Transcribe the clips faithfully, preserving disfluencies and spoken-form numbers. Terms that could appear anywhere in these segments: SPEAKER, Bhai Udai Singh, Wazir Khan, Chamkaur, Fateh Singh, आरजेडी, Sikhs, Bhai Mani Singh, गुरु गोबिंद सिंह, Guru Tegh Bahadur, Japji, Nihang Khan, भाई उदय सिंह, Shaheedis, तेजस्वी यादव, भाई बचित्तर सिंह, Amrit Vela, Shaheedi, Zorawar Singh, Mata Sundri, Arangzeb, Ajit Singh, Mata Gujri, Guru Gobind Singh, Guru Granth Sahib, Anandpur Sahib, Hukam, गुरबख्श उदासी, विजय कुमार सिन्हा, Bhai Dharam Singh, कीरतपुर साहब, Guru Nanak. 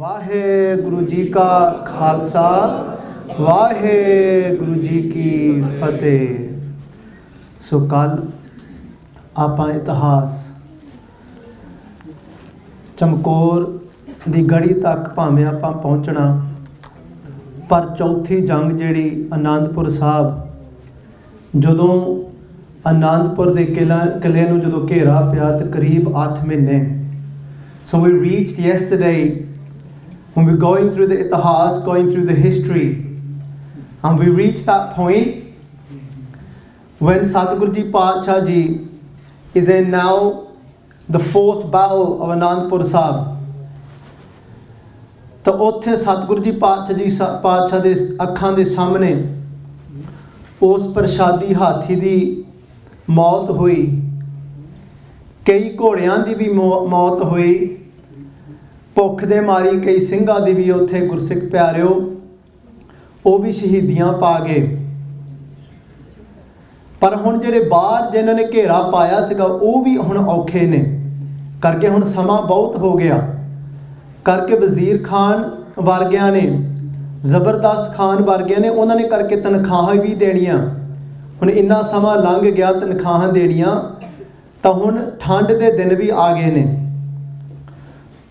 वाहेगुरु जी का खालसा वाहेगुरु जी की फतेह। सो कल आप इतिहास चमकौर दी गढ़ी तक भावें आप पहुँचना, पर चौथी जंग जिहड़ी आनंदपुर साहब जदों आनंदपुर के किला किले नूं जदों घेरा पिया तो करीब आठ महीने। So we reached yesterday when we going through the itihas, going through the history, and we reach that point when Sadhguru Ji Pacha Ji is in now the fourth battle of Anandpur Sahib. तो उत्थे Sadhguru Ji Pacha Ji Pacha दे अखां दे सामने उस प्रशादी हाथी दी मौत हुई, कई घोड़ियां दी भी मौत हुई, भुख दे मारी कई सिंघां दी भी उत्थे गुरसिख प्यारिओ वो भी शहीदियां पा गए। पर हुण जिहड़े बाहर जिन्हां ने घेरा पाया सीगा वो भी हुण औखे ने करके हुण समा बहुत हो गया करके वजीर खान वर्गियां ने जबरदस्त खान वर्गियां ने उन्हां ने करके तनखाहां भी देणियां। हुण इन्ना समा लंघ गया तनखाहां देणियां तां हुण ठंड दे दिन भी आ गए ने,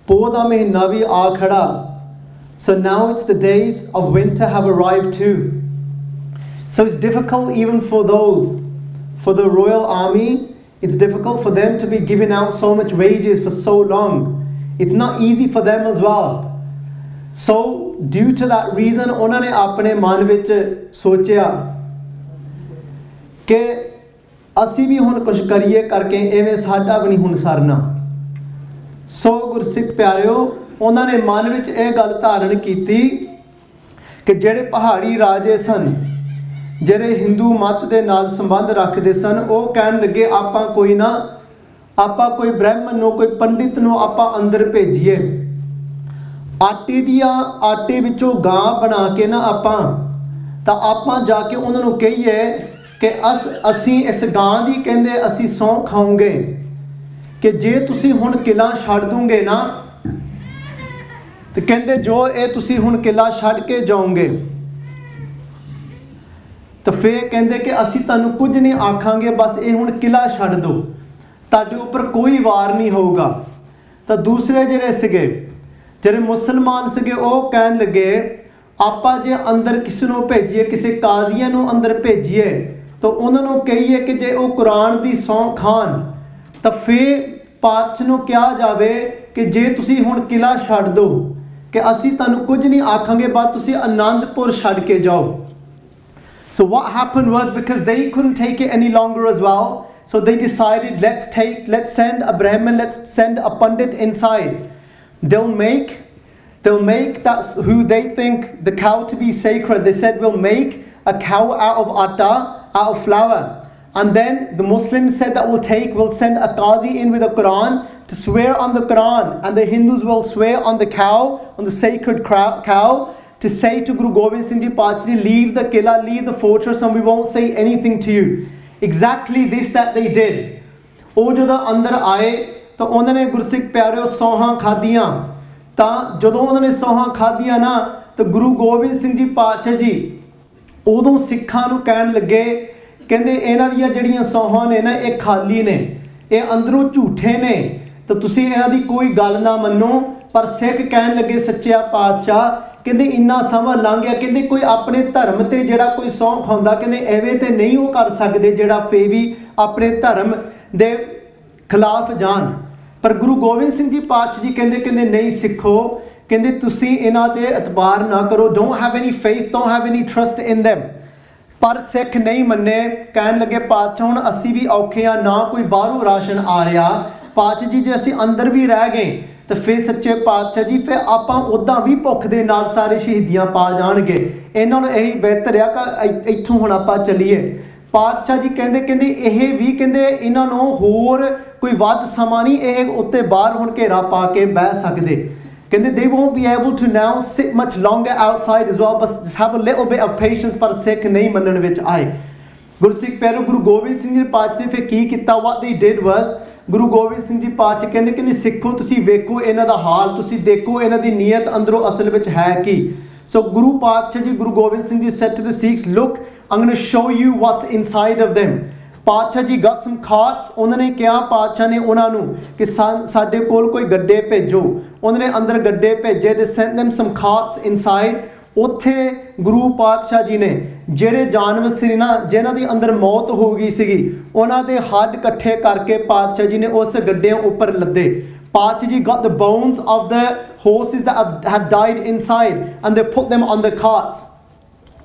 पौध का महीना भी आ खड़ा। So now it's the days of winter have arrived too. So it's difficult even for those for the royal army, it's difficult for them to be giving out so much wages for so long, it's not easy for them as well. So due to that reason उन्होंने अपने मन विच सोचा कि असी भी हुण कुछ करिए करके एवें साडा भी नहीं हुण सरना। सो गुरसिख प्यारिओ उन्होंने मन में यह गल धारण की कि जिहड़े पहाड़ी राजे सन जिहड़े हिंदू मत के नाल संबंध रखते सन वो कहन लगे आपां कोई ना आपां कोई ब्राह्मण नूं कोई पंडित नूं आपां अंदर भेजिए, आटे दिया आटे विचों गां बना के ना आपां तां आपां जाके उन्हां नूं कहिए कि अस असीं इस गां दी कहंदे असीं सौं खाऊंगे कि जे तुसीं हुण किला छड्ड दूंगे ना तो कहंदे जो ये तुसीं हुण किला छड्ड के जाओगे तो फिर कहंदे कि असीं तुहानूं कुछ नहीं आखांगे, बस ये हुण किला छड्ड दो, तुहाडे उपर कोई वार नहीं होगा। तो दूसरे जिहड़े सीगे जिहड़े मुसलमान सीगे वह कहन लगे आपां जे अंदर किसी नूं भेजिए किसी काज़ीआं नूं अंदर भेजिए तो उहनां नूं कहिए कि जे वह कुरान दी सौं खान तो फिर पातशाह नूं क्या जावे कि जे तुसीं हुण किला छड्ड दो कि असीं तुहानूं कुछ नहीं आखांगे बस तुसीं आनंदपुर छड्ड के जाओ। So what happened was because they couldn't take it any longer as well, so they decided let's take let's send a Brahmin let's send a pandit inside, they will make they will make that's who they think the cow to be sacred, they said will make a cow out of atta out of flour. And then the Muslims said that we'll take, we'll send a Qazi in with a Quran to swear on the Quran, and the Hindus will swear on the cow, on the sacred cow, to say to Guru Gobind Singh Ji Pacha Ji, leave the Kila, leave the fortress, and we won't say anything to you. Exactly this that they did. Oh, jada andar aaye, to unhone Gursikh pyareo sohan khadiyan. Ta jado unhone sohan khadiyan na, to Guru Gobind Singh Ji Pacha Ji, odon sikhan nu kehan lage. कहते इन्हां दियां जिहड़ियां सौहां ने ना ये खाली ने ये अंदरों झूठे ने तो तुसीं इन्हां दी कोई गल ना मन्नो। पर सिख कहन लगे सच्चा पातशाह कहते इन्ना समा लंघ गया कहते कोई अपने धर्म ते जिहड़ा कोई सौं खांदा कहते एवें ते नहीं वो कर सकदे जिहड़ा फेर भी अपने धर्म दे खिलाफ जान। पर गुरु गोबिंद सिंह जी पातशाह जी कहते कहते नहीं सिखो कहते तुसीं इन्हां ते एतबार ना करो, don't have any faith don't have any trust in them. पर सिख नहीं मन्ने कहन लगे पातशाह हुण असीं भी औखे आ, ना कोई बाहरों राशन आ रहा पातशाह जी जे असीं अंदर भी रह गए तो फिर सच्चे पातशाह जी फिर आपां उदां भी भुख दे नाल सारे शहीदियां पा जाणगे, इन्हां नूं यही बेहतर आ कि इत्थों हुण आपां चलीए। पातशाह जी कहंदे कहंदे इह भी कहंदे इन्हां नूं होर कोई वध समा नहीं इह उत्ते बाहर हुण घेरा पा के बह सकदे कहते they won't be able to now sit much longer outside as well, but just have a little bit of patience। पर सिख नहीं मनन विच आए गुरसिख पैरो गुरु गोबिंद सिंह जी ने पातशाह ने फिर की किया व्हाट दे डिड वाज गुरु गोबिंद सिंह जी पातशाह कहते कहते सिखो तुसीं वेखो इन्हां दा हाल तुसीं देखो इन्हां दी नीयत अंदरों असल विच है कि सो गुरु Patshah ji गुरु गोबिंद सिंह ji said to the Sikhs look I am gonna show you what's inside of them Patshah ji got some thoughts उन्होंने कहा पातशाह ने उन्होंने कि साडे कोल कोई गड्ढे भेजो उन्होंने अंदर गड्ढे भेजे they send them some thoughts inside उत्थे गुरु पातशाह जी ने ਜਿਹੜੇ जानवर से ना जिन्हों की अंदर मौत हो गई सी उन्होंने हड्ड कट्ठे करके पातशाह जी ने उस गड्ढे उपर लदे Patshah ji got the bones of the horses that had died inside and they put them on the carts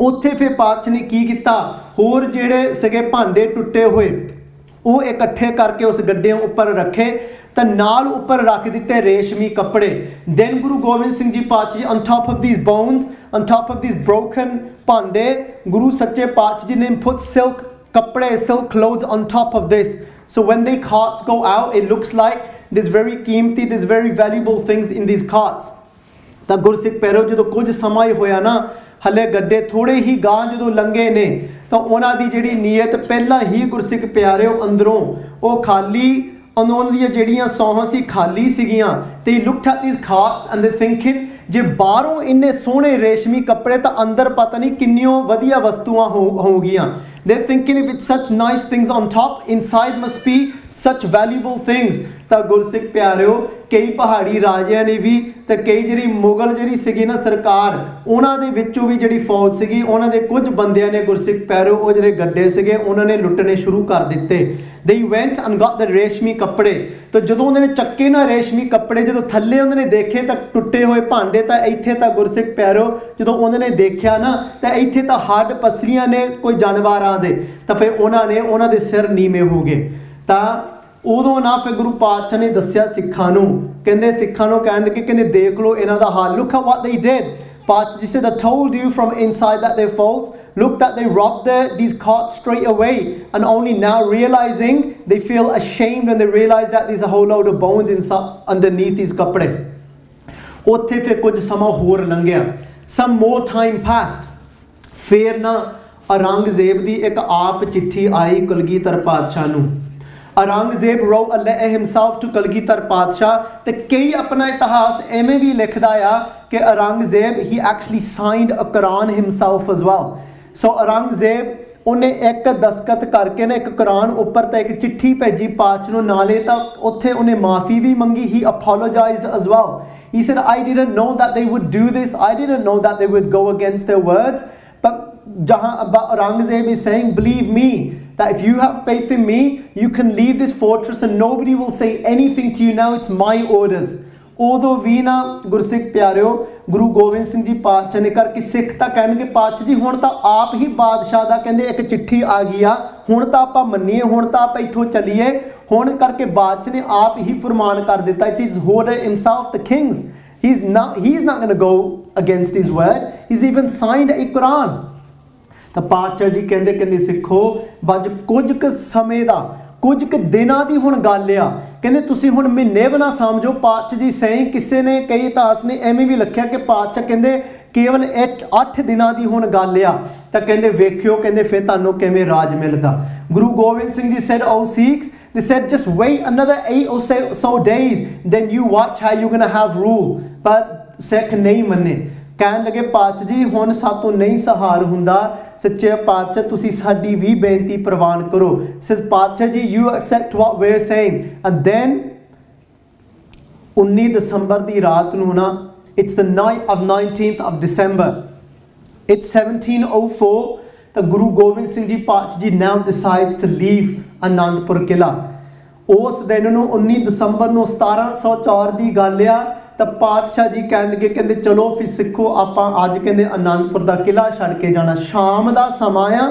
उत्थे फिर पातशाह ने की किया होर जिहड़े सगे भांडे टुटे हुए वह इकट्ठे करके उस गड्ढे उपर रखे तो नाल उपर रख दिते रेशमी कपड़े then गुरु गोबिंद सिंह ji Patshah ji on top of these bones on top of these broken भांडे गुरु सच्चे पातशाह जी ने पुट सिल्क कपड़े silk clothes on top of this so when they carts go out it looks like this very कीमती this very valuable things in these carts तो गुरसिख पैरो जो कुछ समा ही होया ना हले गड्ढे थोड़े ही गांह जो लंघे ने तो उन्हां दी जिहड़ी नीयत पहला ही गुरसिख प्यारे अंदरों वो खाली उन्होंने जिहड़ियां सौहां सी खाली सीगियां ते looked at these carts and they thinking जे बाहरों इन्ने सोहने रेशमी कपड़े तो अंदर पता नहीं किन्नियों वधिया वस्तुआं होगियां they thinking if it's such nice things on top inside must be such valuable things तो गुरसिख प्यारिओ कई पहाड़ी राजियां ने भी तो कई जिहड़ी मुगल जिहड़ी सीगी ना सरकार उन्हां दे विचों भी जिहड़ी फौज सीगी उन्हां दे कुछ बंदियां ने गुरसिख प्यारिओ वो जिहड़े गड्ढे सीगे उन्होंने लुटने शुरू कर दिते they went and got the रेशमी कपड़े तो जदों उन्होंने चक्के ना रेशमी कपड़े जो थल्ले उन्होंने देखे तो टुटे हुए भांडे तो इत्थे तो गुरसिख प्यारो जो उन्होंने देखा ना तो इत्थे तो हड्ड पसलियां ने कोई जानवरां दे तो फिर उन्होंने उन्होंने सिर नीवें हो गए तो उदों ना फिर गुरु पातशाह ने दस्या सिखां नूं कहंदे सिखां नूं कहण लगे कहंदे देख लो इन्हां दा हाल look at what they did But he said, I told you from inside that they're false. Look that they robbed the, these carts straight away. And only now realizing, they feel ashamed when they realize that there's a whole load of bones inside, underneath these kapde. Utthe fir kuch sama hor lang gaya. Some more time passed. Fir na Arangzeb di ek aap chithi aayi Kalgitar Padshah nu. Arangzeb wrote a letter himself to Kalgitar Padshah. Te kei apna itihas aime bhi likhda ya. Arangzeb he actually signed a Quran himself as well. So Arangzeb उन्हें एक दस्खत करके ना एक कुरान उपर तो एक चिट्ठी भेजी पातशाह नूं नाले तक उत्थे उन्हें माफ़ी भी मंगी he apologized as well. He said I didn't know that they would do this. I didn't know that they would go against their words. But जहाँ Arangzeb is saying believe me that if you have faith in me you can leave this fortress and nobody will say anything to you now it's my orders. उदों भी ना गुरसिख प्यारिओ गुरु गोबिंद सिंह जी पातशाह ने करके सिख तो कह पातशाह जी हुण तां आप ही बादशाह दा कहिंदे एक चिट्ठी आ गई आ हुण तां आपां मन्नीए हुण तां आपां इत्थों चलीए हुण करके बादशाह ने आप ही फरमान कर दिता it's his holder himself the kings he is not he is not going to go against his word he is even signed a Quran तो पातशाह जी कहिंदे कहिंदे सिखो बज कुछ क समय का कुछ क दिनां दी हुण गल आ कहते तुसी हुण महीने बना समझो पातशाह जी सही किसी ने कई इतिहास ने एवें भी लिखा कि पातशाह कहते केवल अठ अठ दिनों की हुण गल आ तो कहते वेखियो कहते फिर तुहानूं किवें राज मिलदा गुरु गोबिंद सिंह जी said oh Sikhs they said just wait another eight or so days then you watch how you're going to have rule पर सिख नहीं मन्ने कहन लगे पातशाह जी हुण सातों नहीं सहार हुंदा सच्चे पातशाह तुसी साडी वी बेनती प्रवान करो सिर्फ Patshah ji you accept what we are saying and then उन्नीस दसंबर की रात नूं ना it's the night of nineteen of December it's seventeen o four तो गुरु गोबिंद सिंह ji Patshah ji now decides to leave Anandpur किला उस दिन नूं उन्नीस दसंबर नूं सतारां सौ चार की गल आ तो पातशाह जी कह लगे कहते चलो फिर सिखो आप अज कहते आनंदपुर का किला छड़ के जाना शाम का समा आ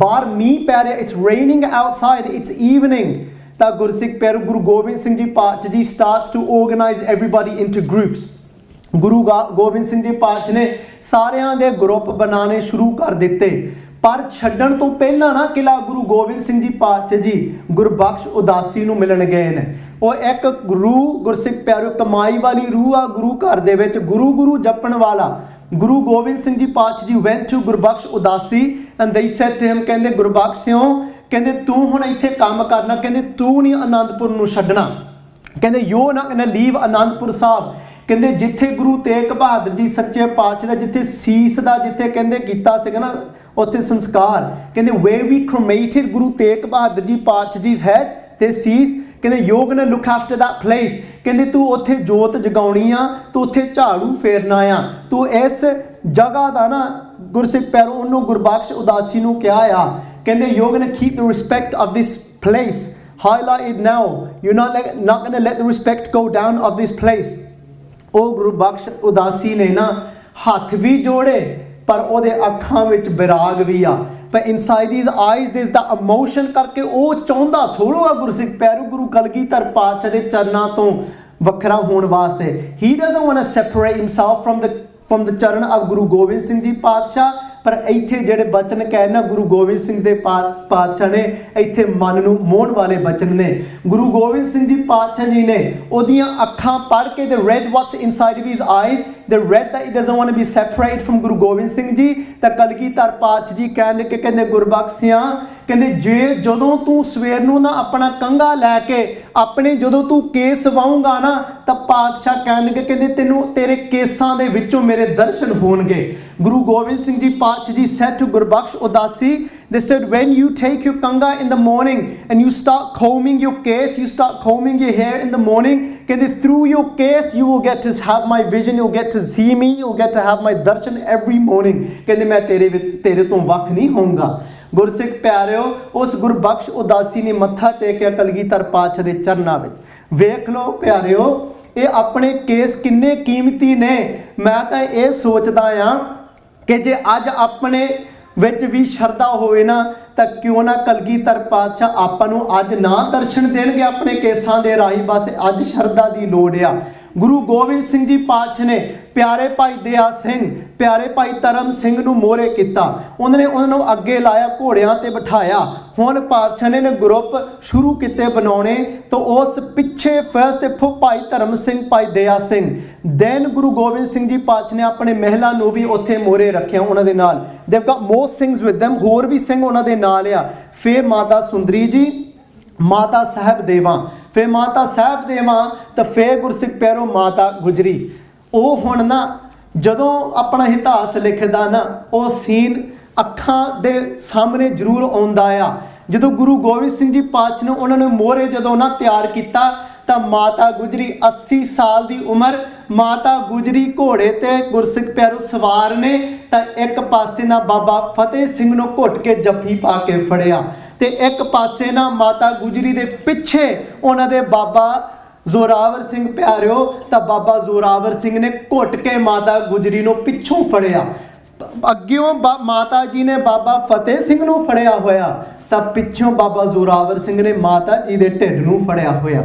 बाहर मीह पै रहा it's raining outside it's evening तो गुरसिख पैरो गुरु गोबिंद सिंह ji Patshah ji starts to organise everybody into groups गुरु गोबिंद सिंह ji पातशाह ने सारियां दे ग्रुप बनाने शुरू कर दिते पर छड्डण तो पहला ना किला गुरु गोबिंद सिंह जी पातशाह जी गुरबख्श उदासी नूं मिलन गए हैं और एक गुरु गुरसिख प्यारो कमाई वाली रूह आ गुरु घर दे विच गुरु गुरु जपण वाला गुरु गोबिंद सिंह जी पातशाह जी वेंट टू गुरबख्श उदासी and they said to him कहंदे गुरबख्श सिओ कहंदे तू हुण इत्थे काम करना कहंदे तू नहीं आनंदपुर नूं छड्डना कहंदे यो ना कहंदे लीव आनंदपुर साहब कहंदे जिथे गुरु तेग बहादुर जी सच्चे पातशाह जिथे सीस दा जिथे कहंदे कीता सीगा ना उत्थे संस्कार कहंदे way we cremated Guru Tegh Bahadur ji पातशाह जी's head ते सीस कहंदे योग ने लुक आफ्टर दैट प्लेस कहंदे तू उत्थे जोत जगाउणी आ तू उत्थे झाड़ू फेरना आ तू इस जगह दा ना गुरसिख पैरों उन्होंने गुरबख्श उदासी नूं क्या आ कहंदे योग ने keep the respect of this place highlight it now you not like not gonna let the respect go down of this place ओ गुरबख्श उदासी ने ना हथ भी जोड़े पर ओदे अखां विच विराग भी आ पर inside his eyes this the emotion करके वो चाहता थोड़ा आ गुरसिख पैरो गुरु कलगीधर पातशाह दे चरना तो वखरा होने वास्ते he doesn't want to separate himself from the from the charan of गुरु गोबिंद सिंह ji पातशाह पर इत्थे जेडे बचन कहना गुरु गोबिंद सिंह दे पातशाह ने इत्थे मन नूं मोहण वाले बचन ने गुरु गोबिंद सिंह जी पातशाह जी ने ओदियां अखां पढ़ के the red what's inside of his eyes the red that it doesn't want to be separate from गुरु गोबिंद सिंह जी ता कलगीधर पातशाह जी कहने के कहंदे गुरबख्शियां कहंदे जे जदों तू सवेर नूं ना अपना कंघा लैके अपने जदों तू केस वाऊंगा ना तो पातशाह कहणगे कहंदे तैनूं तेरे केसां दे विच्चों मेरे दर्शन होणगे Guru Gobind Singh Ji Paatshah Ji said to Gurbakhsh Udasi, they said, when you take your kanga in the morning and you start combing your case, you start combing your hair in the morning, then through your case you will get to have my vision, you'll get to see me, you'll get to have my darshan every morning. Then I won't be from you. Gursikh प्यारिओ उस गुरबख्श उदासी ने मत्था टेकिया कलगीधर पातशाह दे चरनां विच वेख लो प्यारिओ ये अपने case किन्ने कीमती ने मैं तां इह सोचदा हां कि जे अज अपने विच भी शरदा होवे ना तां क्यों ना कलगीधर पातशाह आपां नूं अज ना दर्शन देणगे अपने केसां दे राही बस अज शरदा दी लोड़ आ गुरु गोबिंद सिंह जी पातशाह ने प्यारे भाई दया सिंह प्यारे भाई धर्म सिंह नूं मोहरे किया उन्होंने उन्होंने अगे लाया घोड़ियां ते बिठाया हुण पातशाह ने ग्रुप शुरू किते बनाने तो उस पिछे फर्स्ट देखो भाई धर्म सिंह भाई दया सिंह दैन गुरु गोबिंद सिंह जी पातशाह ने अपने महलों नूं भी उत्थे मोहरे रखिया उन्होंने नाल they got more Singhs with them होर भी सिंह उन्होंने नाल आ फिर माता सुंदरी जी माता साहिब देवां फिर माता साहिब देवां तो फिर गुरसिख पैरों माता गुजरी वो हुण ना जदों अपना इतिहास लिखदा ना वो सीन अखां दे सामने जरूर आउंदा आ जदों गुरु गोबिंद सिंह जी पातशाह ने उन्होंने मोहरे जदों ना तैयार किया तो माता गुजरी अस्सी साल की उम्र माता गुजरी घोड़े ते गुरसिख पैरों सवार ने तो एक पासे ना बाबा फतेह सिंह नूं घुट के जफी पा के फड़िया ते एक पासे ना माता गुजरी दे पिछे उन्हां दे बाबा जोरावर सिंह प्यारिओ तां बाबा जोरावर सिंह ने घुट के माता गुजरी नूं पिछों फड़िया अग्गियों माता जी ने बाबा फतेह सिंह नूं फड़िया होया तां पिछों बाबा जोरावर सिंह ने माता जी दे ढिड नूं फड़िया होया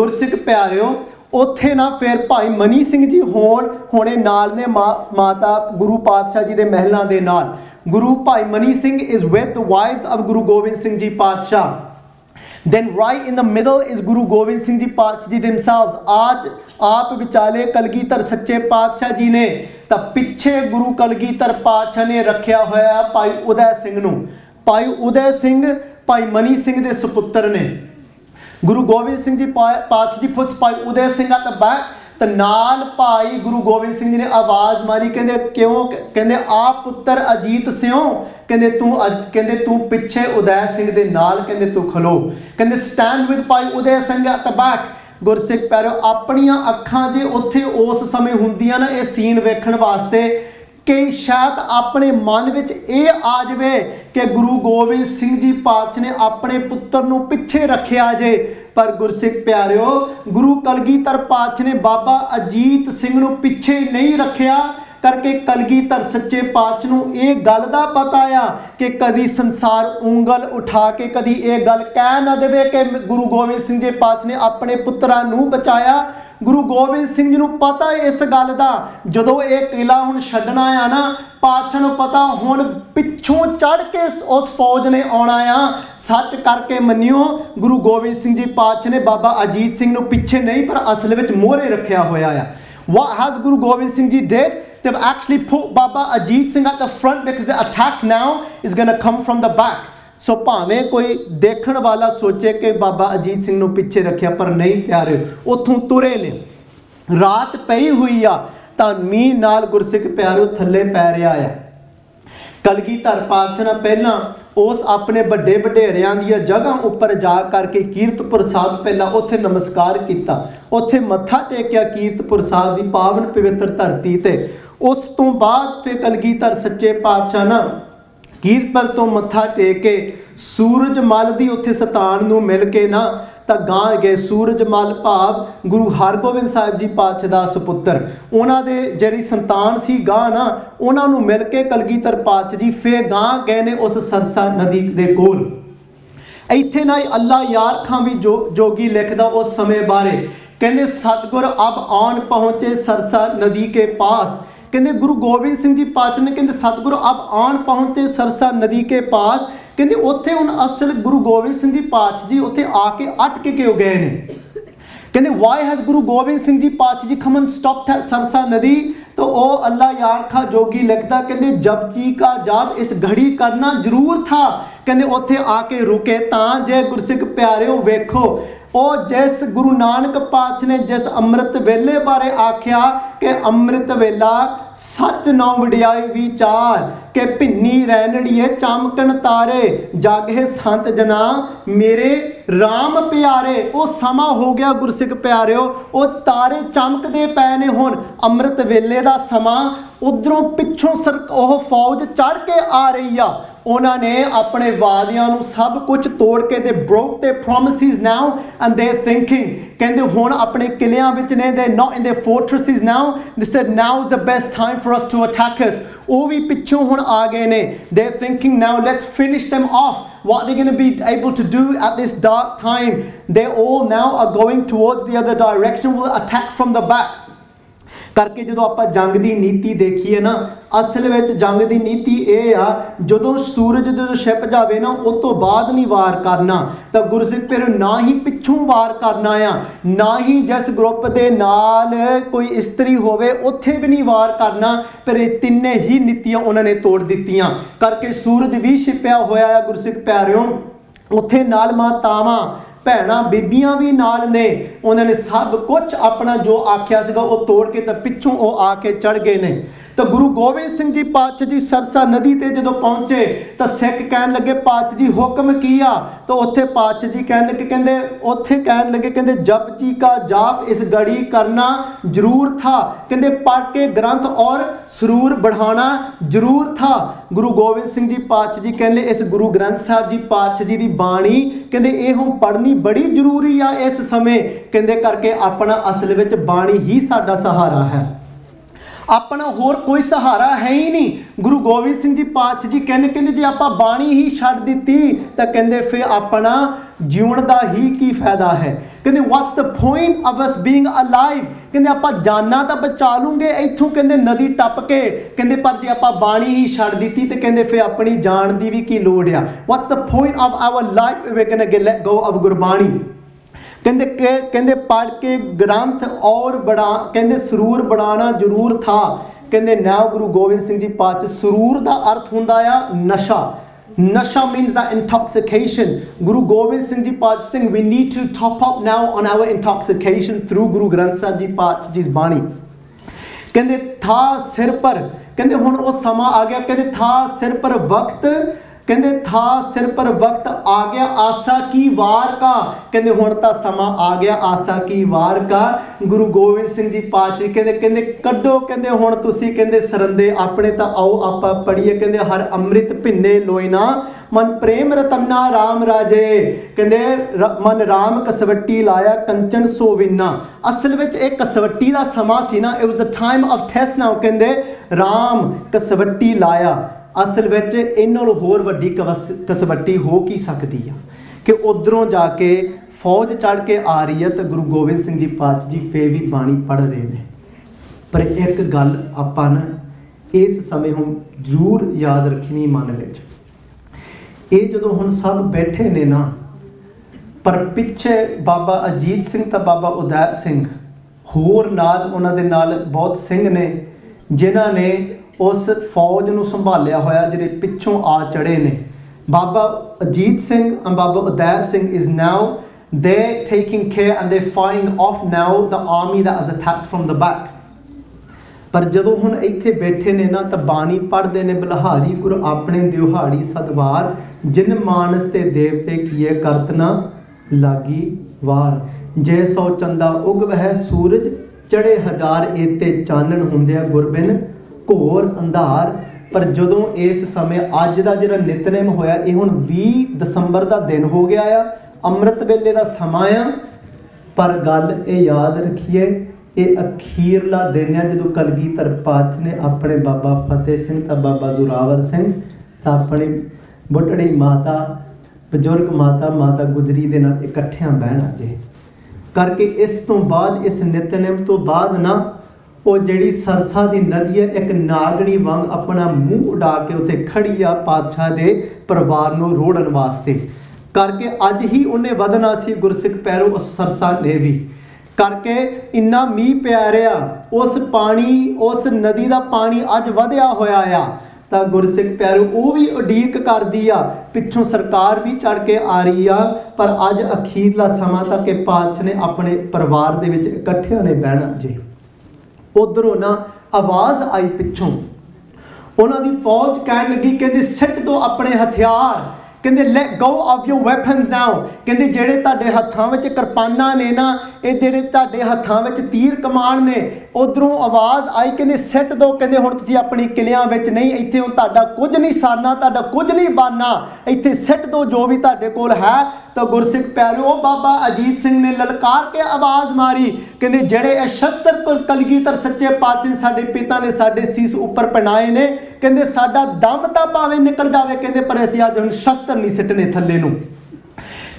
गुरसिख प्यारिओ उत्थे ना फिर भाई मनी सिंह जी होण हुणे नाल ने मा माता गुरु पातशाह जी दे महलां दे नाल Guru Bhai Mani Singh is with the wives of गुरु गोबिंद सिंह ji Patshah then right in the middle is गुरु गोबिंद सिंह ji Patshah ji themselves आज आप विचाले कलगीधर सच्चे पातशाह जी ने तो पिछे गुरु कलगीधर पातशाह ने रखिया होया भाई उदय सिंह नूं भाई उदय सिंह भाई मनी सिंह दे सुपुत्र ने गुरु गोबिंद सिंह जी पातशाह जी पुछ भाई उदय सिंह at the back तो नाल भाई गुरु गोबिंद सिंह जी ने आवाज़ मारी कहंदे क्यों कहंदे आ पुत्र अजीत सिंह कहंदे तू कहंदे तू पिछे उदय सिंह दे नाल कहंदे तू खलो कहंदे stand with भाई उदय सिंह at the back Gursikh पैरो अपनियां अखां जे उत्थे उस समय हुंदियां ना ये सीन वेखण वास्ते कि शायद अपने मन में ये आ जाए कि गुरु गोबिंद सिंह जी पातशाह ने अपने पुत्र नूं पिछे रखिया जे पर गुरसिख प्यारिओ गुरु कलगीधर पातशाह ने बाबा अजीत सिंह नूं पिछे नहीं रखिया करके कलगीधर सच्चे पातशाह नूं ये गल दा पता आ कि कभी संसार उंगल उठा के कभी ये गल कह ना देवे कि गुरु गोबिंद सिंह जी पातशाह ने अपने पुत्रां नूं बचाया गुरु गोबिंद सिंह जी नूं पता इस गल दा जदों ये किला हुण छड्डना आ ना पातशाह नूं पता हुण पिछों चढ़ के उस फौज ने आउणा आ सच करके मन्नियो गुरु गोबिंद सिंह जी पातशाह ने बाबा अजीत सिंह नूं पिछे नहीं पर असल विच मोहरे रखिया होया आ what has गुरु गोबिंद सिंह ji did they've actually put Baba Ajit Singh at the front because the attack now is going to come from the back. So भावें कोई देखण वाला सोचे कि बाबा अजीत सिंह नूं पिछे रखिया पर नहीं प्यारे उतों तुरे ने रात पई हुई आ तां मींह नाल गुरसिख प्यारो थले पै रहा है। कलगीधर पातशाह ने पहला उस अपने बड़े वडेरियां दी जगह उपर जा करके कीरतपुर साहब पहला उत्थे नमस्कार किया, उत्थे मत्था टेकिया कीरतपुर साहब की पावन पवित्र धरती ते। उस तो बाद फिर कलगीधर सच्चे पातशाह ना कीरतपुर तो मत्था टेक के सूरजमल की उत्थे सतान नूं मिल के ना तो गांह गए। सूरजमल भाव गुरु हरगोबिंद साहब जी पातशाह का सुपुत्र, उन्होंने जी संतान सी गांह ना उन्होंने मिल के कलगीधर पातशाह जी फिर गांह गए ने उस सरसा नदी के कोल। इत्थे ना अल्लाह यार खां भी जो जोगी लिखदा उस समय बारे कहते सतगुर अब आन पहुँचे सरसा नदी के पास। कहते गुरु गोबिंद सिंह जी पातशाह ने कहते सतगुरु अब आन पहुँचे सरसा नदी के पास। कहते उत्थे हुण असल गुरु गोबिंद सिंह जी पातशाह जी उत्थे आके अटके क्यों गए ने। कहते why has गुरु गोबिंद सिंह ji Patshah ji khaman stopped है सरसा नदी। तो ओ अल्लाह यार खां जोगी लिखदा कहते जप जी का जाप इस घड़ी करना जरूर था। कहते उत्थे आके रुके तां जे गुरसिख प्यारिओ वेखो और जिस गुरु नानक पातशाह ने जिस अमृत वेले बारे आख्या कि अमृत वेला सच नौ वडियाई विचार के भिन्नी रैनड़िए चमकन तारे जागे संत जना मेरे राम प्यारे। वो समा हो गया गुरसिख प्यारिओ, वो तारे चमकते पए ने हुण अमृत वेले दा समा। उधरों पिछों सर ओह फौज चढ़ के आ रही आ, उन्होंने अपने वादियां नूं सब कुछ तोड़ के they broke their promises now and they thinking कहते हुण अपने किलियां विच ने they not in they fortresses now they said now is the best time for us to attack us. वो भी पिछों हुण आ गए ने they thinking now let's finish them off what they going to be able to do at this dark time. They all now are going towards the other direction will attack from the back करके। जो आप जंग की नीति देखीए ना असल में जंग की नीति यह आ जो सूरज जो छिप जाए ना उस तो बाद नहीं वार करना। तो गुरसिख फिर ना ही पिछों वार करना आ, ना ही जिस ग्रुप के नाल कोई इस्तरी होवे उत्थे भी नहीं वार करना। पर तिन्ने ही नीतियाँ उन्होंने तोड़ दित्तियां करके सूरज भी छिपिया होया गुरसिख प्यारिओ। उत्थे नाल मातावां भैणा बीबियां भी नाल ने, उन्होंने सब कुछ अपना जो आख्या सीगा वो तोड़ के तो पिछों वो आके चढ़ गए ने। तो गुरु गोबिंद सिंह जी पातशाह जी सरसा नदी ते जदों पहुँचे तो सिख कहन लगे पातशाह जी हुक्म किया। तो उत्थे पातशाह जी कहन लगे कहंदे उत्थे कहन लगे कहंदे जप जी का जाप इस घड़ी करना जरूर था, कहंदे पढ़ के ग्रंथ और सुरूर बढ़ाना जरूर था। गुरु गोबिंद सिंह जी पातशाह जी कहने इस गुरु ग्रंथ साहब जी पातशाह जी की बाणी कहंदे इहों पढ़नी बड़ी जरूरी आ इस समय, कहंदे करके अपना असल विच बाणी ही साडा सहारा है, अपना होर कोई सहारा है ही नहीं। गुरु गोबिंद सिंह जी पातशाह जी कहने कहने जे आपां बाणी ही छड्ड दित्ती तां कहंदे फिर अपना जीवन का ही की फायदा है। कहते what's the point of us being alive, कहते आपां जाना तो बचा लूंगे इत्थों कहते नदी टप के, कहते पर जे आपां बाणी ही छड्ड दित्ती तो कहते फिर अपनी जान की भी की लोड़ आ। What's the point of our life we can let go of Gurbani. कहते कहते पढ़ के ग्रंथ और बड़ा कहते सुरूर बढ़ाना जरूर था। कहते नाव गुरु गोबिंद सिंह जी पातशाह सुरूर का अर्थ होंदा आ नशा, नशा मीनस the intoxication. गुरु गोबिंद सिंह ji Patshah Singh we need to top up now on our intoxication through Guru Granth साहब जी पातशाह जी बाणी। कहते था सिर पर कहते हुण वो समा आ गया, कहते था सिर पर वक्त कहते था सिर पर वक्त आ गया आसा की वार का, कहते हुण तां समा आ गया आसा की वार का। गुरु गोबिंद सिंह जी पातशाह कहते कहते कड्डो कहते हुण तुसीं कहते सरंदे अपने तां आओ आपां पढ़ीए। कहते हर अमृत भिन्ने लोई ना मन प्रेम रतन्ना राम राजे, कहते मन राम कसवटी लाया कंचन सोविना। असल में यह कसवटी का समा सी ना, it was the time of test now. कहते राम कसवटी लाया असल में इन्होंने होर वड्डी कवस कसवट्टी हो की सकती है कि उधरों जाके फौज चढ़ के आ रही है तो गुरु गोबिंद सिंह जी पातशाह जी फिर भी बाणी पढ़ रहे हैं। पर एक गल आपां इस समय हम जरूर याद रखनी मन विच, ये जो हम सब बैठे ने ना पर पिछे बाबा अजीत सिंह तो बाबा उदय सिंह होर नाल उन्होंने बहुत सिंह ने जिन्ह ने उस फौज को संभालिया होया जिहड़े पिछों आ चढ़े ने। बाबा Ajit Singh and Baba Udai Singh is now they're taking care and they're fighting off now the army that has attacked from the back. पर जदों हुण इत्थे बैठे ने ना तां बाणी पढ़दे ने, बलहारी गुर अपने दिहाड़ी सदवार, जिन मानस ते देवते कीए करतना लागी वार। जे सौ चंदा उग वह सूरज चढ़े हजार, एते चानन हुंदे गुरबिन घोर अंधार। पर जदों इस समय अज का जिहड़ा नितनेम होया, ये हुण बीस दसंबर का दिन हो गया आ, अमृत वेले का समा आ। पर गल ये याद रखिए, ये अखीरला दिन है जो कलगीधर पातशाह ने अपने बाबा फतेह सिंह ता बाबा जोरावर सिंह ता अपनी बुढ़ड़ी माता बजुर्ग माता माता गुजरी दे नाल इकट्ठियां बहना जे करके। इस तो बाद इस नितनेम तो बाद ना ਉਹ ਜਿਹੜੀ सरसा की नदी है एक नागणी वांग अपना मूँह उड़ा के उत्थे खड़ी आ पातशाह के परिवार को रोड़न वास्ते करके। अज ही उन्हें वधना सी गुरसिख पैरों उस सरसा ने भी करके। इन्ना मीह पै रहा, उस पानी उस नदी का पानी अज वधिया होया आ, तो गुरसिख पैरों वो भी उडीक करती आ, पिछों सरकार भी चढ़ के आ रही आ। पर अज अखीरला समा तक पातशाह ने अपने परिवार के इकट्ठे ने बहना जी। उधरों ना आवाज़ आई पिछों, उन्होंने फौज कहन लगी, कहते सिट दो अपने हथियार, कहते let go of your weapons now. कहते जेडे तुहाडे हत्थां विच कृपाना ने ना, ये जेडे तुहाडे हत्थां विच तीर कमान ने। उधरों आवाज़ आई, कहते सिट दो, कहते हुण तुसीं अपनी किलियां विच नहीं, इत्थे हुण तुहाडा कुछ नहीं सारना, तुहाडा कुछ नहीं बनना, इत्थे सिट दो जो भी तुहाडे कोल है। तो गुरसिख प्यारो बाबा अजीत सिंह ने ललकार के आवाज़ मारी, कहते जेडे ए शस्त्र तो कलगीधर सच्चे पातशाह साडे पिता ने साडे सीस उपर पहनाए ने, कहते साडा दम तां भावें निकल जावे, कहते पर असीं अज हुण शस्त्र नहीं सिटने थल्ले नूं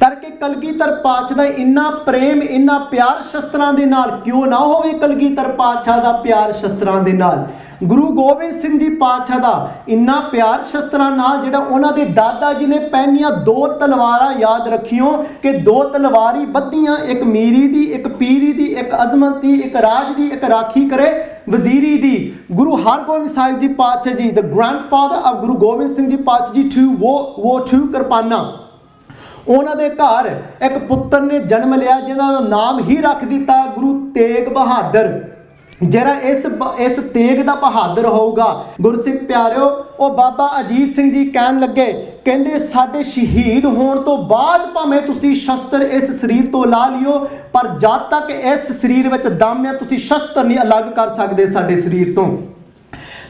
करके। कलगीधर पातशाह का इन्ना प्रेम इन्ना प्यार शस्त्रां दे नाल, क्यों ना होवे कलगीधर पातशाह का प्यार शस्त्रां दे नाल, गुरु गोबिंद सिंह जी पातशाह दा इन्ना प्यार शस्त्रां नाल, जिहड़ा उन्हां दे दादा जी ने पहनिया दो तलवारां याद रखियो कि दो तलवारी बद्धियां, एक मीरी दी एक पीरी दी, एक अजमत दी एक राज दी, एक राखी करे वजीरी दी। गुरु हरगोबिंद साहिब जी पातशाह जी the grandfather of गुरु गोबिंद सिंह ji Patshah ji to वो वो टू कृपाना। उन्होंने घर एक पुत्र ने जन्म लिया जिन्हों का नाम ही रख दिता गुरु तेग बहादुर, जरा इस इस तेग का बहादुर होगा। गुरसिख प्यारो ओ बाबा अजीत सिंह जी कहन लगे, कहते साडे शहीद होने तो बाद भावें तुसीं शस्त्र इस शरीर तो ला लियो, पर जद तक इस शरीर में दम है तुसीं शस्त्र नहीं अलग कर सकते साडे शरीर तो।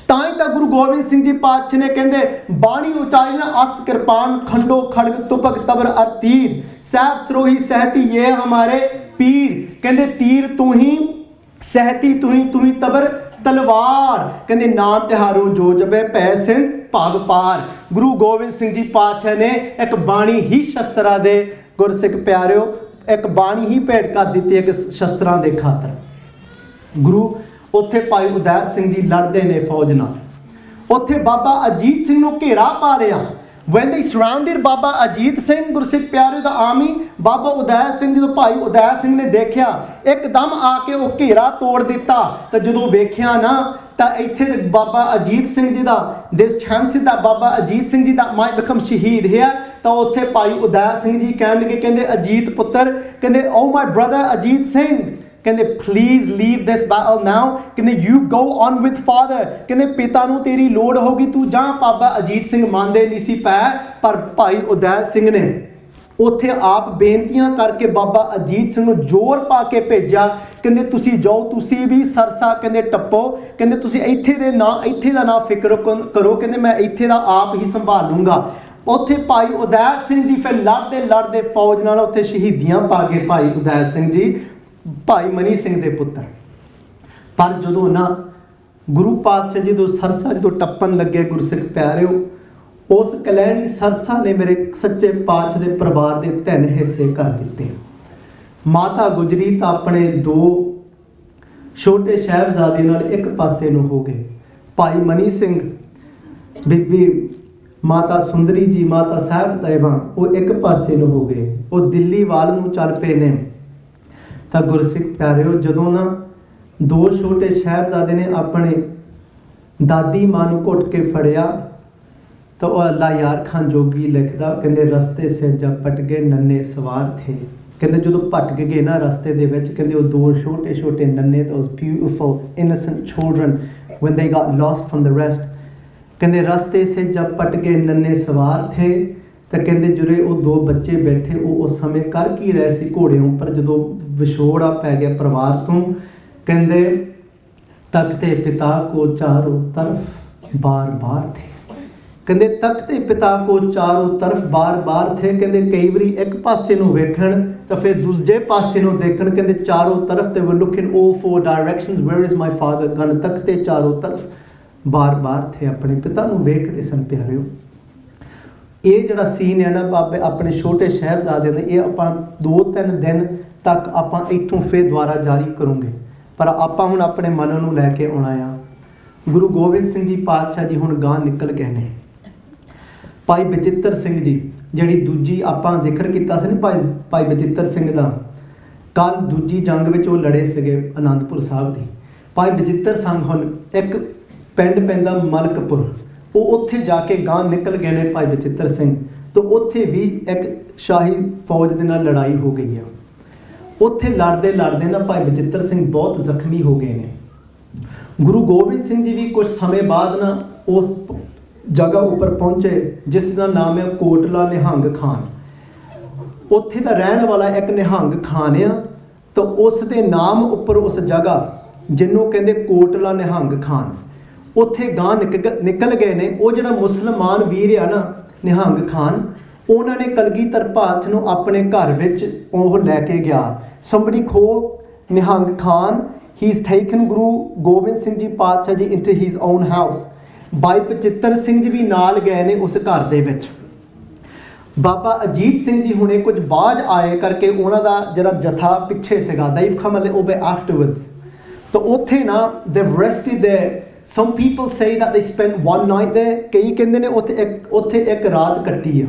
ताई तां गुरु गोबिंद सिंह जी पातशाह ने कहते बाणी उचाई न अस कृपान खंडो खड़ग तुपक तबर अर तीर, सैफ सरोही सहती ये हमारे पीर। कहते तीर तू ही सहती तू ही तू ही तबर तलवार, कहते नाम तिहारो जो जपे पै सिंह भाव पार। गुरु गोबिंद सिंह जी पातशाह ने एक बाणी ही शस्त्रां दे गुरसिख प्यारिओ एक बाणी ही भेंट कर दित्ती एक शस्त्रां दे खातर। गुरु उत्थे भाई उदय सिंह जी लड़ते हैं फौज नाल, उत्थे बाबा अजीत सिंह नूं घेरा पा लिया। When they surrounded बाबा अजीत सिंह गुरसिख प्यारे दा आर्मी, बाबा उदय सिंह जो भाई उदय सिंह ने देखा एकदम आके वो घेरा तोड़ दिता। तो जो वेख्या ना तो इत्थे बाबा अजीत सिंह जी का दिस चांस दा बाबा अजीत सिंह जी का माइट बिकम शहीद है। तो उत्थे भाई उदय सिंह जी कहन लगे, कहते अजीत पुत्र, कहते oh my brother Ajit Singh, कहते please leave this battle now, कहते you go on with father, कहते पिता नूं तेरी लोड़ होगी तू जा। बाबा अजीत सिंह मानते नहीं सी पै, पर भाई उदय सिंह ने उत्थे आप बेनतियां करके बाबा अजीत सिंह नूं जोर पा के भेजा, कहते तुसी जाओ तुसी भी सरसा, कहते टप्पो, कहते तुसी इत्थे दे ना इत्थे दा ना फिक्र करो, कहते मैं इत्थे दा आप ही संभाल लूँगा। उत्थे भाई उदय सिंह जी फिर लड़ते लड़ते फौज नाल उत्थे शहीदियां पा के भाई उदय सिंह जी भाई मनी सिंह के पुत्र। पर जो ना गुरु पातशाह जी तो सरसा जो टप्पन लगे गुरसिख प्यारिओ, उस कलैणी सरसा ने मेरे सच्चे पातशाह के परिवार के तीन हिस्से कर दिते। माता गुजरी तो अपने दो छोटे साहबजादे नाल एक पासे नूं हो गए, भाई मनी सिंह बीबी माता सुंदरी जी माता साहिब देवां वो एक पासे नूं हो गए, वो दिल्ली वाल नूं चल पे ने। तो गुरसिख प्यारिओ जदों ना दो छोटे साहबजादे ने अपने दादी मां नू घुट के फड़िया तो वह अल्लाह यार खान जोगी लिखदा कहते रस्ते से जब पटके नन्हे सवार थे। कहते जो भटक गए ना रस्ते दे विच कहते वो दो छोटे छोटे नन्हे those beautiful innocent children when they got lost from the rest कहते रस्ते से जब पटके नन्हे सवार थे तो कहते जुरे वो दो बच्चे बैठे वो उस समय कर की रहे सी घोड़ियों पर जो विछोड़ा पै गया परिवार तो कहते तकते पिता को चारों तरफ बार बार थे। कहते तकते पिता को चारों तरफ बार बार थे कहते कई बारी एक पासे नूं वेखण तो फिर दूजे पासे नूं देखण कहते चारों तरफ ते were looking all four directions where is my father gun तकते चारों तरफ बार बार थे अपने पिता नूं वेखदे सन प्यारिओ। ये जिहड़ा सीन है ना बाबे अपने छोटे साहिबजादे ने ये आपां दो तीन दिन तक आपां इत्थों फिर दुबारा जारी करूँगे पर आपां हुण अपने मन नूं लैके आउणा आ। गुरु गोबिंद सिंह जी पातशाह जी हुण गां निकल गए ने। भाई बचित्तर सिंह जी जिहड़ी दूजी आपां जिक्र कीता सी ना भाई भाई बचित्तर सिंह दा कल दूजी जंग विच ओह लड़े सीगे आनंदपुर साहब दी। भाई बचित्तर सिंह हुण एक पिंड पैंदा मलकपुर ओह उत्थे जाके गां निकल गए ने। भाई बचित्तर सिंह तो उत्थे भी एक शाही फौज दे नाल लड़ाई हो गई है। उत्थे लड़ते लड़ते ना भाई बचित्तर सिंह बहुत जख्मी हो गए ने। गुरु गोबिंद सिंह जी भी कुछ समय बाद ना उस जगह उपर पहुँचे जिसका नाम है कोटला निहंग खान। उत्थे दा रहन वाला एक निहंग खान आ तो उसके नाम उपर उस जगह जिन्हों कहते कोटला निहंग खान उत्थे गां निकल निकल गए ने। वो जिहड़ा मुसलमान वीर आ ना निहंग खान उन्होंने कलगीधर पाठ नूं अपने घर विच ओह लैके गया। somebody called Nihang Khan he is taken गुरु गोबिंद सिंह ji Patshah ji into his own house। भाई बचित्तर सिंह जी भी नाल गए ने उस घर दे विच। बाबा अजीत सिंह जी हुणे कुछ बाद आए करके उन्हों दा जिहड़ा जथा पिछे सीगा दाइफ खमले ओबे आफ्टरवर्ड्स तो उत्थे ना they've rested there। some people say that they spent one night there। कई कहंदे ने उत्थे एक उत्थे एक रात कट्टी आ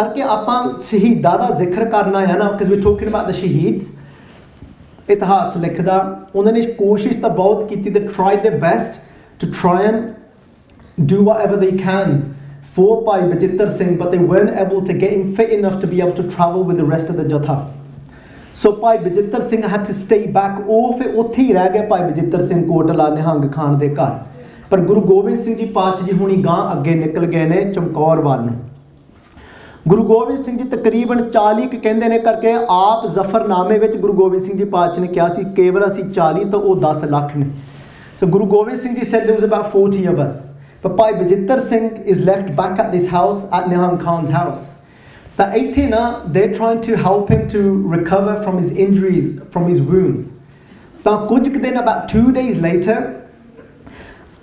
करके आपां शहीदा दा जिक्र करना है ना because we talking about the shaheeds। इतिहास लिखदा उन्होंने कोशिश तो बहुत की they tried their best to try and do whatever they can for Bhai Bachittar Singh but they weren't able to get him fit enough to be able to travel with the rest of the jatha so Bhai Bachittar Singh had to stay back। ਉਹ ਫਿਰ ਉੱਥੇ ਹੀ ਰਹਿ ਗਏ। Bhai Bachittar Singh ਕੋਟਲਾ ਨਿਹੰਗ ਖਾਨ ਦੇ ਘਰ पर गुरु गोबिंद सिंह जी पातशाह जी हुणी गां अगे निकल गए ने चमकौर वाल। गुरु गोबिंद सिंह जी तकरीबन चालीस कहते हैं करके आप जफरनामे में गुरु गोबिंद सिंह जी पातशाह ने कहा केवल असी चालीस तो वह दस लाख ने। सो गुरु गोबिंद सिंह जी said there was about forty of us but Bhai Bachittar Singh is left back at this house at Nihang Khan's house। तो इत्थे ना they're trying to help him to recover from his injuries from his wounds। तो कुछ दिन about two days later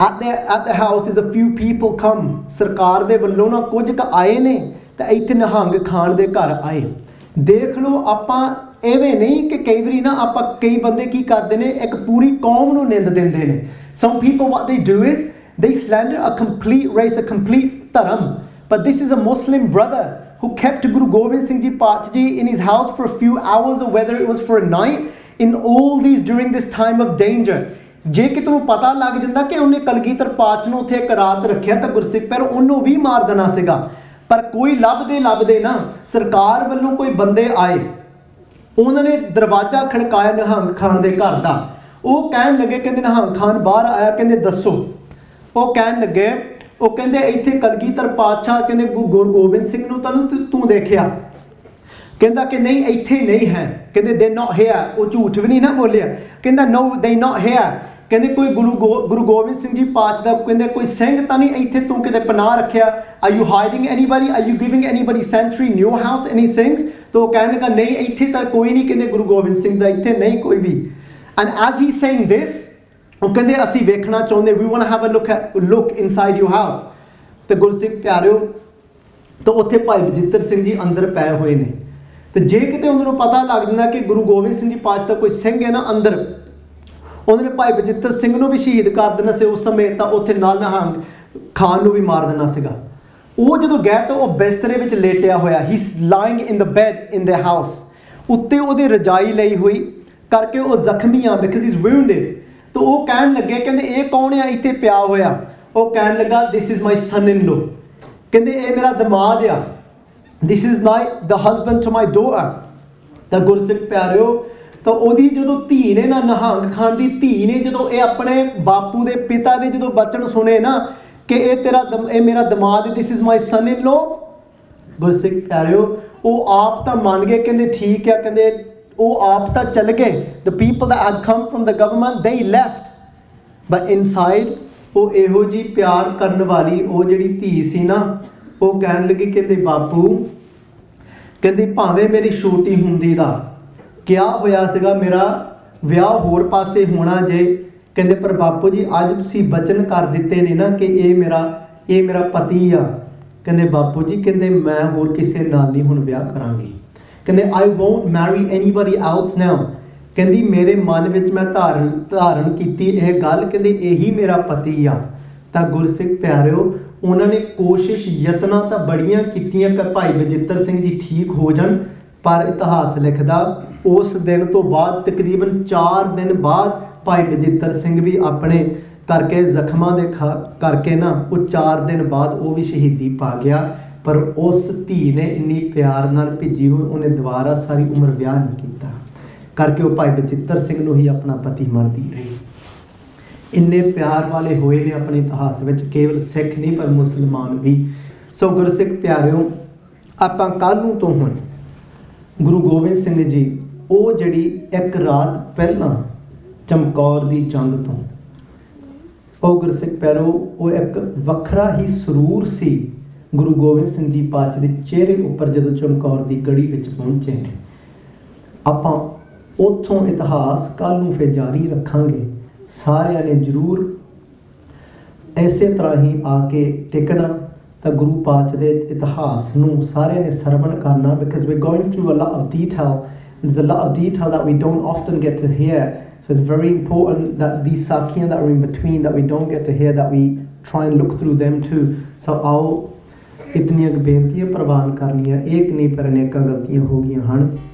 at the at the house is a few people come सरकार दे वल्लों ना कुछ क आए ने तो इतने निहंग खान के घर आए। देख लो आपां एवें नहीं कि कई बारी ना आप कई बंदे की करते हैं एक पूरी कौम नूं निंद देंदे ने। some people what they do is they slander a complete race a complete dharam but this is a Muslim brother who kept Guru Gobind Singh Ji Path Ji in his house for a few hours or whether it was for a night in all these during this time of danger। जे कि तुहानूं पता लग जांदा कि उन्हें कलगीधर पातशाह नूं उत्थे इक रात रखिया तो गुरसिख पर उन्होंने भी मार देना सीगा पर कोई लभदे लभदे ना सरकार वालों कोई बंदे आए उन्होंने दरवाजा खड़काया निहंग खान के घर का। वह कहन लगे कहते निहंग खान बाहर आया कहते दसो। वह कहन लगे वह कहते इत्थे कलगीधर पातशाह कहते गुरु गोबिंद सिंह नूं तां तूं देखिया कहता कि नहीं इत्थे नहीं है कहते दे नॉट हियर। वह झूठ भी नहीं ना बोलिया कहता नो दे नॉट हियर। कहते कोई गुरु गो गुरु गोबिंद सिंह जी पातशाह कहते कोई सिंह तो नहीं इत्थे तू कि पनाह रखिया are you hiding anybody are you giving anybody sanctuary in your house any Singh. तो कहने लगा नहीं इत्थे तो कोई नहीं कहते गुरु गोबिंद सिंह का इत्थे नहीं कोई भी। And as he saying this वो कहते असी वेखना चाहते we want to have a look look inside your house. तो गुरसिख प्यारिओ तो उत्थे भाई बचित्तर सिंह जी अंदर पए हुए ने तो जे किते उन्होंने पता लग जाता कि गुरु गोबिंद सिंह जी पातशाह कोई सिंह है ना अंदर उन्होंने भाई बचित्तर सिंह भी शहीद कर देना से उस समय तो उत्थे नाल निहंग खान भी मार देना सीगा। वो जो गए तो वह बिस्तरे में लेटिया होया he lying in the bed in the house उत्ते रजाई लई हुई करके वह जख्मी आ बिकॉज इज विउंडेड तो वह कह लगे कहें कौन है इतने पिया होया, वह कह लगा this is my son in लो, कहें मेरा दमाद आ, this is my the husband to my दो आ। तो गुरसिख प्यारो तो वही जो धी ने ना निहंग खान की धी ने जो ये अपने बापू के पिता के जो बचन सुने ना कि ये तेरा दम ये मेरा दमाद this is my son in law, Gursikh प्यारो वो आप तो मान गए कहें ठीक है, कहें वो आप तक चल गए। The people that had come from the government they left, but inside वो इहो जी प्यार करने वाली वो जिहड़ी धी सी ना वो कहन लगी कहंदी बापू कहंदी भावें मेरी छोटी हुंदी दा क्या होया सीगा, मेरा विआह होर पासे होना जे, कहंदे पर बापू जी अज तुसीं बचन कर दित्ते ने ना कि ये मेरा ये मेरा पति आ, कहंदे बापू जी कहंदे मैं होर किसे नाल नहीं हुण विआह करांगी, कहते आई वोंट मैरी एनीबडी आउट्स नाउ, कहती मेरे मन में मैं धारण धारण की यह गल कहते यही मेरा पति आ। तो गुरसिख प्यारो उन्होंने कोशिश यतना तो बड़िया कीतियां कि भाई बचित्र सिंह जी ठीक हो जान, पर इतिहास लिखदा उस दिन तो बाद तकरीबन चार दिन बाद भाई बचित्र सिंह भी अपने करके जख्मां दे खा करके ना वो चार दिन बाद वो भी शहीदी पा गया। पर उस धी ने इन्नी प्यार नाल भिजी हुई उन्हें दोबारा सारी उम्र विआह नहीं किया करके वह भाई बचित्र सिंह नूं ही अपना पति मानती रही। इन्ने प्यार वाले होए ने अपने इतिहास में केवल सिख नहीं पर मुसलमान भी। सो गुरसिख प्यारिओ आपां कल नूं तो हुण गुरु गोबिंद सिंह जी वो जिहड़ी एक रात पहला चमकौर की जंग तो वह गुरसिख प्यारिओ वो एक वखरा ही सुरूर सी गुरु गोबिंद सिंह जी पातशाह के चेहरे उपर जो चमकौर की गढ़ी पहुंचे हैं। आप उतों इतिहास कल नूं फिर जारी रखांगे, सारिया ने जरूर इसे तरह ही आके टिकना तो गुरु पातशाह के इतिहास नूं सारिया ने सरवण करना, because we going through a lot of detail, there's a lot of detail that we don't often get to hear, so it's very important that these sakhiyan that are in between that we don't get to hear that we try and look through them too। So आओ इतनी बेनती प्रवान करनी है, एक नहीं पर अनेक गलतियां हो गई हैं।